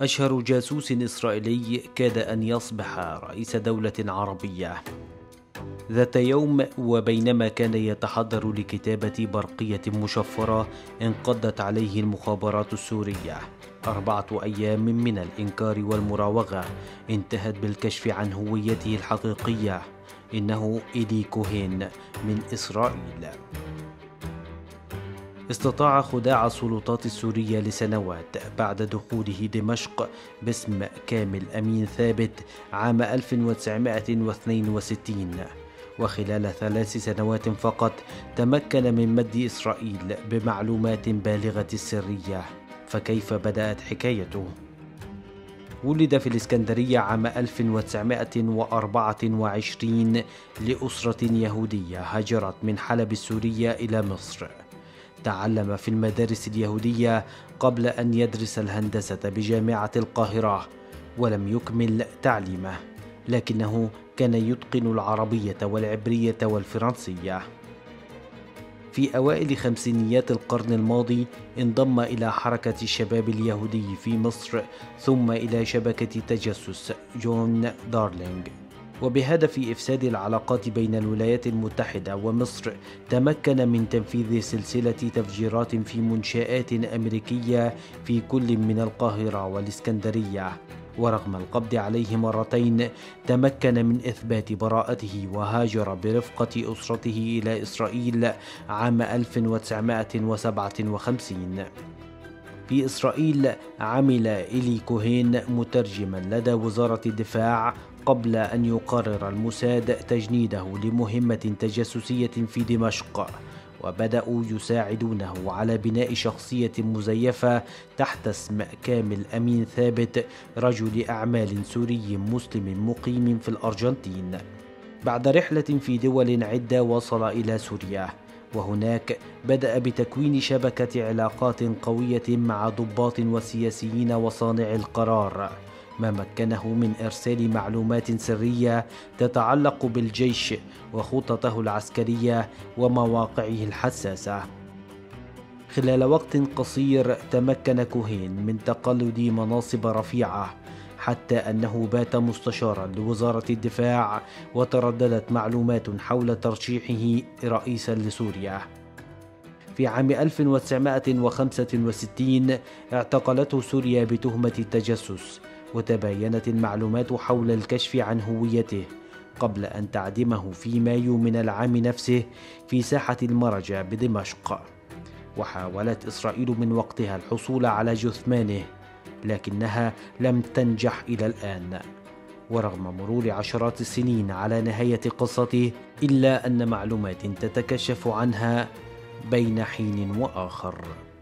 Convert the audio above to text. أشهر جاسوس إسرائيلي كاد أن يصبح رئيس دولة عربية ذات يوم، وبينما كان يتحضر لكتابة برقية مشفرة انقضت عليه المخابرات السورية. 4 أيام من الإنكار والمراوغة انتهت بالكشف عن هويته الحقيقية. إنه إيلي كوهين من إسرائيل. استطاع خداع السلطات السورية لسنوات بعد دخوله دمشق باسم كامل أمين ثابت عام 1962، وخلال 3 سنوات فقط تمكن من مد إسرائيل بمعلومات بالغة السرية. فكيف بدأت حكايته؟ ولد في الإسكندرية عام 1924 لأسرة يهودية هاجرت من حلب السورية إلى مصر. تعلم في المدارس اليهودية قبل أن يدرس الهندسة بجامعة القاهرة، ولم يكمل تعليمه، لكنه كان يتقن العربية والعبرية والفرنسية. في أوائل خمسينيات القرن الماضي انضم إلى حركة الشباب اليهودي في مصر، ثم إلى شبكة تجسس جون دارلينغ، وبهدف إفساد العلاقات بين الولايات المتحدة ومصر تمكن من تنفيذ سلسلة تفجيرات في منشآت أمريكية في كل من القاهرة والإسكندرية. ورغم القبض عليه مرتين تمكن من إثبات براءته، وهاجر برفقة أسرته إلى إسرائيل عام 1957. في إسرائيل عمل إيلي كوهين مترجما لدى وزارة الدفاع قبل أن يقرر الموساد تجنيده لمهمة تجسسية في دمشق، وبدأوا يساعدونه على بناء شخصية مزيفة تحت اسم كامل أمين ثابت، رجل أعمال سوري مسلم مقيم في الأرجنتين. بعد رحلة في دول عدة وصل إلى سوريا، وهناك بدأ بتكوين شبكة علاقات قوية مع ضباط وسياسيين وصانع القرار، ما مكنه من إرسال معلومات سرية تتعلق بالجيش وخططه العسكرية ومواقعه الحساسة. خلال وقت قصير تمكن كوهين من تقلد مناصب رفيعة، حتى أنه بات مستشارا لوزارة الدفاع، وترددت معلومات حول ترشيحه رئيسا لسوريا. في عام 1965 اعتقلته سوريا بتهمة التجسس، وتباينت المعلومات حول الكشف عن هويته قبل أن تعدمه في مايو من العام نفسه في ساحة المرجة بدمشق. وحاولت إسرائيل من وقتها الحصول على جثمانه، لكنها لم تنجح إلى الآن. ورغم مرور عشرات السنين على نهاية قصته، إلا أن معلومات تتكشف عنها بين حين وآخر.